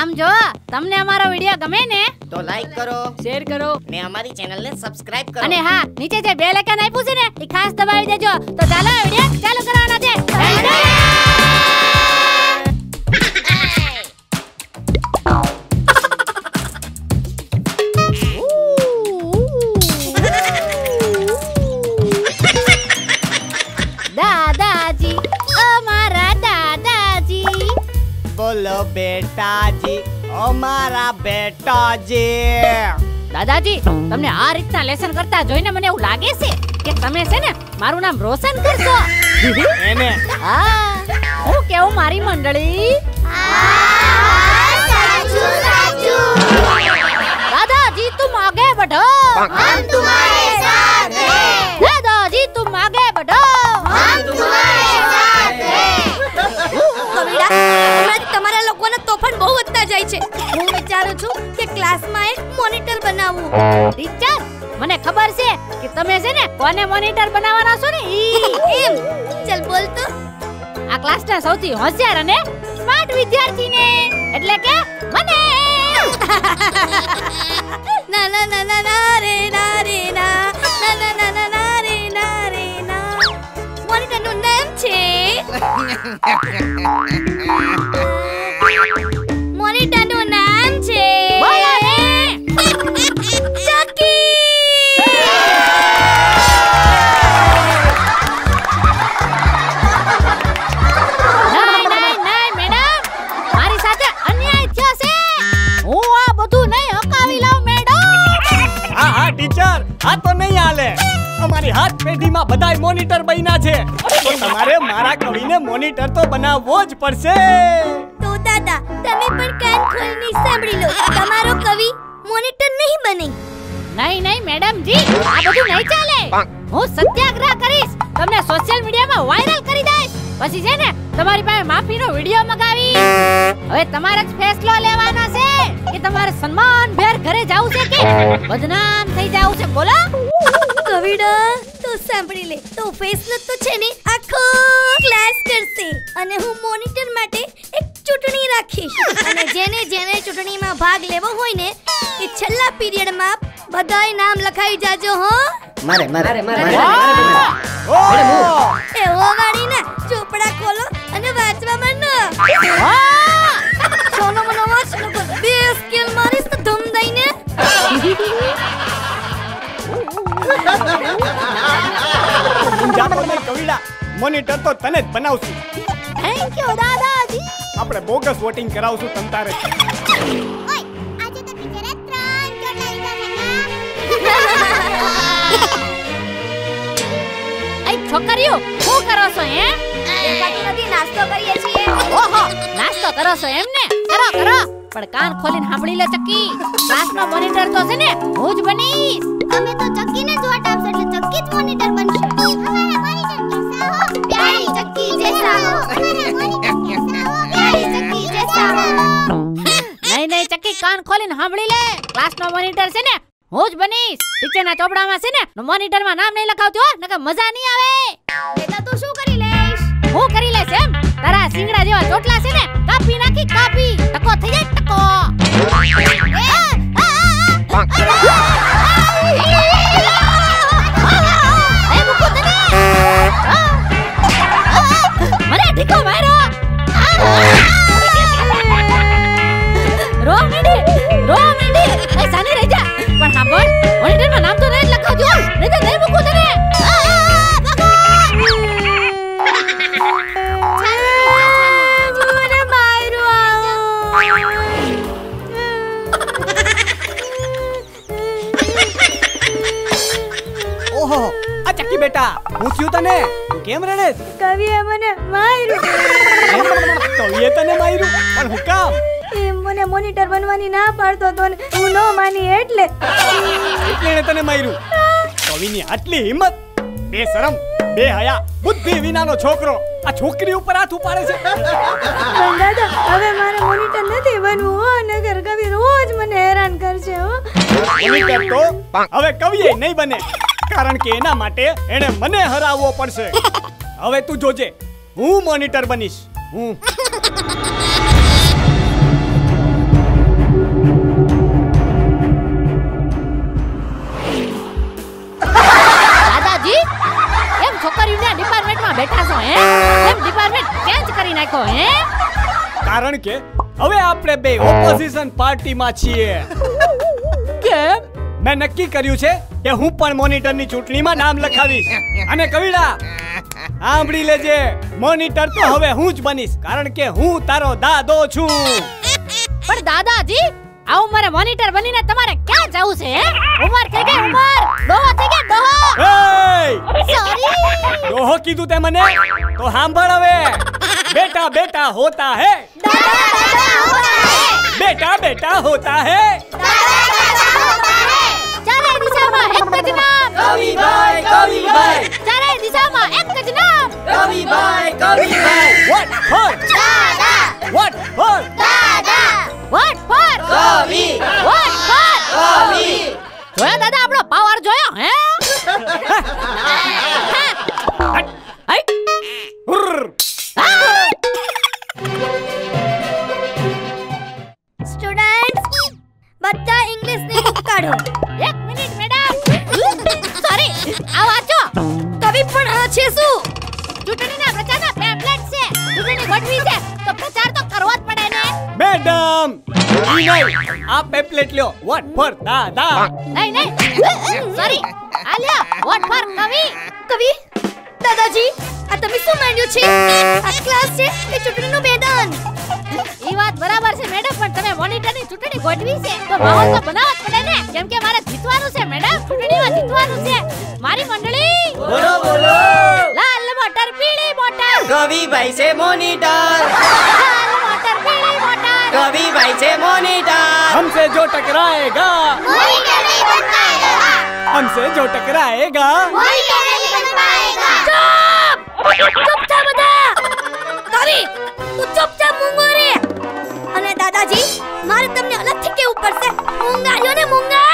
આમ જો તમને અમારો વિડિયો ગમે ને તો લાઈક કરો, શેર કરો ને અમારી ચેનલ ને સબસ્ક્રાઇબ કરો અને હા નીચે જે બેલ આઇકન આપ્યું છે ને એ ખાસ દબાવી દેજો તો ચાલો વિડિયો ચાલુ કરવાનો છે बोलो बेटा जी हमारा बेटा जी दादाजी तुमने आ रीतना लेसन करता જોઈને મને એવું લાગે છે કે તમે છે ને મારું નામ રોશન કરશો એને હા હું કેવું મારી મંડળી હા સાચું સાચું दादाजी तुम आगे बढ़ो हम तुम्हारे साथ हैं दादाजी तुम आगे बढ़ो हम तुम्हारे साथ हैं कबीरा તમારા લોકોને તોફાન બહુ વધતા જાય છે હું વિચારું છું કે ક્લાસમાં એક મોનિટર બનાવું ટીચર મને ખબર છે કે તમે છે ને કોને મોનિટર બનાવવાના છો ને એમ ચાલ બોલ તો આ ક્લાસના સૌથી હોશિયાર અને સ્માર્ટ વિદ્યાર્થીને એટલે કે મને ના ના ના ના ના રે ના રે ના ના ના ના ના રે ના રે ના મોનિટરનું નામ છે મોનિટરનું નામ છે ચકી નહીં નહીં નહીં મેડમ મારી સાથે અન્યાય થયો છે હું આ બધું નહીં હકાવી લાવ મેડમ હા હા ટીચર આ તો નહીં હાલે અમારી હાથ પેઢીમાં બધાય મોનિટર બન્યા છે તો તમારે મારા કવિને મોનિટર તો બનાવવો જ પડશે તો દાદા તમે પણ કાન ખોલીને સાંભળી લો તમારો કવિ મોનિટર નહીં બને નહીં નહીં મેડમ જી આ બધું નહીં ચાલે હું સત્યાગ્રહ કરીશ તમને સોશિયલ મીડિયામાં વાયરલ કરી દઈશ પછી છે ને તમારી પાસે માફીનો વિડિયો મગાવી હવે તમારે જ ફેસલો લેવાનો છે કે તમારે સન્માન ભેર ઘરે જાવું છે કે બદનામ થઈ જાવું છે બોલો કવિડા તો સાંભળી લે તો ફેસલો તો છે ને આખો ક્લાસ કરશે અને હું મોનિટર માટે એક ચૂંટણી રાખીશ અને જેને જેને ચૂંટણીમાં ભાગ લેવો હોય ને એ છેલ્લા પીરિયડમાં બધાય નામ લખાઈ જાજો હો મારે મારે મારે મારે એવો વાળી ને ચોપડા ખોલો અને વાંચવામાં ન સોનો મનો વાંચનો બે સ્કેલ મારીશ તો ધમ દઈને કવિડા મોનિટર તો તને જ બનાવશું થેન્ક યુ દાદાજી આપણે બોગસ વોટિંગ કરાવશું તમ તારે ઓય આજે તો ટીચરે ત્રણ ચોટાઈ એ છોકરીઓ શું કરો છો હે કાકી નથી નાસ્તો કરીએ છીએ ઓહો નાસ્તો કરો છો એમ ને કરો કરો પણ કાન ખોલીને સાંભળી લે ચકી ક્લાસનો મોનિટર તો છે ને હું જ બનીશ અમે તો ચક્કીને જ વોટ આપશું એટલે ચક્કી જ મોનિટર બનશે અમારા મોનિટર કેસા હો પ્યારી ચક્કી જેસા હો અમારા મોનિટર કેસા હો પ્યારી ચક્કી જેસા હો નહીં નહીં ચક્કી કાન ખોલીને સાંભળી લે ક્લાસનો મોનિટર છે ને હું જ બનીશ ટીચરના ચોપડામાં છે ને મોનિટરમાં નામ નહીં લખાવતી હો નકર મજા નહીં આવે બેટા તું શું કરી લેશ હું કરી લેશ એમ તારા સિંગડા જેવા ચોટલા છે ને કાપી નાખી કાપી ટકો થઈ જાય ટકો મને ઢીકો માર્યો રો મેડી એ સાને રહી જા પણ હા બોલ મોનિટરમાં નામ તો નહીં લખાવજો નહીં તો નહીં મૂકું તને ચક્કી બેટા પૂછ્યું તને તું કેમ રડેસ કવિએ મને માર્યું કવિએ તને માર્યું પણ હું કામ એમ મને મોનિટર બનવાની ના પાડતો તો હું નો માની એટલે એને તને માર્યું કવિની આટલી હિંમત બે શરમ બે હયા બુદ્ધિ વિનાનો છોકરો આ છોકરી ઉપર હાથ ઉપાડે છે પણ દાદા હવે મારે મોનિટર નથી બનવું હો નગર કવિ રોજ મને હેરાન કરશે હો મોનિટર તો હવે કવિએ નહીં બને કારણ કે એના માટે એને મને હરાવવો પડશે હવે તું જોજે હું મોનિટર બનીશ હું કારણ કે હવે આપણે બે ઓપોઝિશન પાર્ટીમાં છીએ કેમ મેં નક્કી કર્યું છે કે હું પણ મોનિટરની ચૂંટણીમાં નામ લખાવીશ અને કવિડા આંબળી લેજે મોનિટર તો હવે હું જ બનીશ કારણ કે હું તારો દાદો છું પણ દાદાજી આ ઉંમરે મોનિટર બનીને તમારે ક્યાં જવું છે ઉંમર થઈ ગઈ ઉંમર ડોહો થઈ ગયો ડોહો એ સોરી ડોહો કીધું તે મને તો સાંભળ હવે બેટા બેટા હોતા હે દાદા દાદા હોતા હે બેટા બેટા હોતા હે દાદા દાદા હોતા હે ચારે દિશામાં એક જ નામ કવિભાઈ ચારે દિશામાં એક જ નામ કવિભાઈ what for દાદા what for દાદા what for કવિ what for કવિ તો દાદા આપણો પાવર જોયો હે સ્ટુડન્ટ્સ બધા ઇંગ્લિશ ની બુક કાઢો એક મિનિટ મેડમ સોરી આ વાંચો કવિ પણ આ છે શું ચૂંટણીના પ્રચારના પેમ્ફલેટ છે ચૂંટણી ગોઠવી છે તો પ્રચાર તો કરવો જ પડે ને મેડમ ઈ આ પેમ્ફલેટ લ્યો વોટ ફોર દાદા નહીં સોરી આ લ્યો વોટ ફોર કવિ દાદાજી આ તમે શું માંડ્યું છે આ ક્લાસ છે કે ચૂંટણીનું મેદાન ઈ વાત બરાબર છે મેડમ પણ તમે મોનિટરની ચૂંટણી ગોઠવી છે તો માહોલ તો બનાવવો પડે ને કેમ કે મારે જીતવાનું છે મેડમ ચૂંટણીમાં જીતવાનું છે મારી મંડળી બોલો બોલો લાલ મોટર પીળી મોટર કવિભાઈ છે મોનિટર લાલ મોટર પીળી મોટર કવિભાઈ છે મોનિટર हमसे जो टकराएगा वही नहीं बन पाएगा हमसे जो टकराएगा वही नहीं बन पाएगा चुपचाप બધા કવિ તું ચુપચાપ મૂંગો રે અને દાદાજી મારે તમને અલગથી કેવું પડશે મૂંગાર્યો ને મૂંગા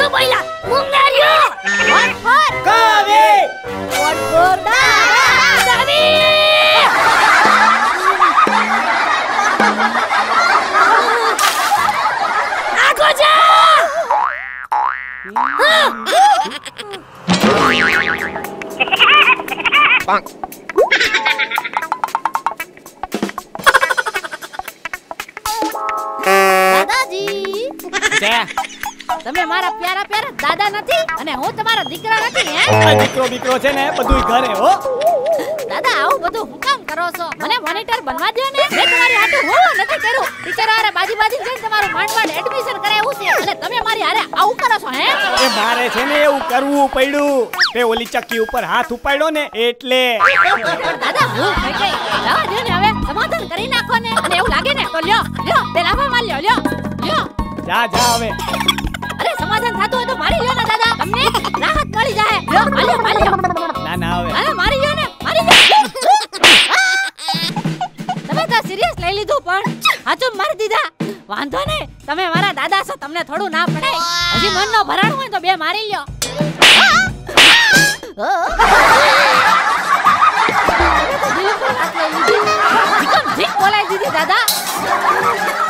જો બોયલા મૂંગાર્યો vote for Kavi vote for દાદા કવિ આખો જા Bang. દાદાજી તમે મારા પ્યારા પ્યારા દાદા નથી અને હું તમારો દીકરો નથી હે આ દીકરો છે ને બધુંય ઘરે હો દાદા આવું બધું હું કામ કરો છો મને મોનિટર બનવા દો ને મેં તમારી હાટું હોવો નથી કર્યું ટીચર હારે બાજી જઈને તમારું માંડ એડમિશન કરાવ્યું છે અને તમે મારી હારે આવું કરો છો હે એ મારે છે ને એવું કરવું પડ્યું તે ઓલી ચક્કી ઉપર હાથ ઉપાડ્યો ને એટલે દાદા હું થઈ ગઈ લાવા દો ને હવે સમાધાન કરી નાખો ને અને એવું લાગે ને તો લ્યો તે લાફા માર લ્યો જા હવે અરે સમાધાન થાતું હોય તો મારી લ્યો ને દાદા તમને રાહત મળી જાય લ્યો મારી ના હવે અરે મારી લ્યો ને તમે તો સિરિયસ લઈ લીધું પણ હાચો મારી દીધા વાંધો ને તમે મારા દાદા છો તમને થોડું ના પડે હજી મનનો ભરાણું હોય તો બે મારી લ્યો એકદમ ઠીક બોલાઈ દીધી દાદા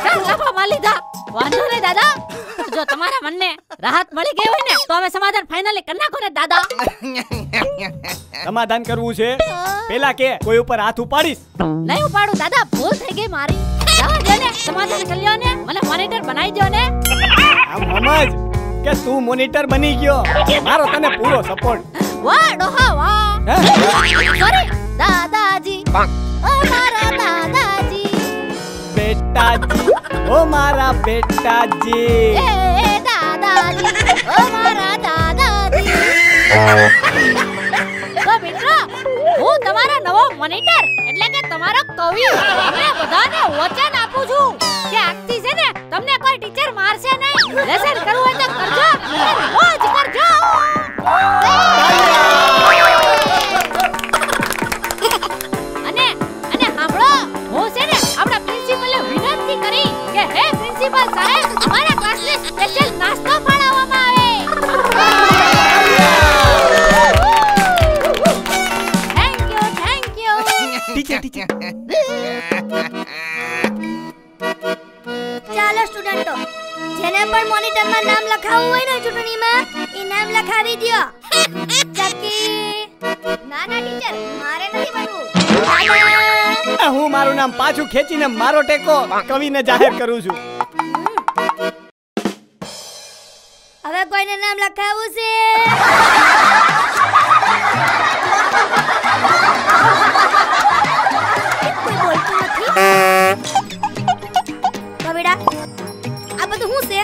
ચાલ લાફો મારી લીધા વાંધો ને દાદા જો તમારા મનને રાહત મળી ગઈ હોય ને તો હવે સમાધાન ફાઇનલી કરી નાખો ને દાદા સમાધાન કરવું છે પેલા કે કોઈ ઉપર હાથ ઉપાડીશ નહીં ઉપાડું દાદા ભૂલ થઈ ગઈ મારી જવા દે ને સમાધાન કરી લ્યો ને મને મોનિટર બનાવી દો ને આમ સમજ કે તું મોનિટર બની ગયો મારો તને પૂરો સપોર્ટ વાહ ડોહા વાહ સોરી દાદાજી ઓ મારા દાદાજી બેટાજી ओ मारा बेटा जी ए दादाजी ओ मारा दादाजी तो मित्रों હું તમારો નવો મોનિટર એટલે કે તમારો કવિ તમને બધાને વચન આપું છું કે આજથી છે ને તમને કોઈ ટીચર મારશે નહીં લેસન કરવું હોય તો કરજો રોજ કરજો અને સાંભળો હું છે ને આપણા પ્રિન્સિપલને વિનંતી કરી કે હે પ્રિન્સિપલ સાહેબ અમારા ક્લાસને સ્પેશિયલ નાસ્તો ખવડાવવામાં આવે થેન્ક યુ ટીચર ચાલો સ્ટુડન્ટો જેને પણ મોનિટરમાં નામ લખાવવું હોય ને ચૂંટણીમાં એ નામ લખાવી દયો ચકી ના ટીચર મારે નથી બનવું હું મારું નામ પાછું ખેંચીને મારો ટેકો કવિને જાહેર કરું છું. હવે કોઈને નામ લખાવું છે? કોઈ બોલતું નથી. કવિડા, આ બધું શું છે?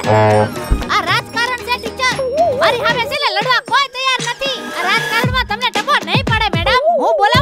આ રાજકારણ છે ટીચર. મારી સામે છેલ્લે લડવા કોઈ તૈયાર નથી. આ રાજકારણમાં તમને ટકો નહીં પડે મેડમ. હું બોલા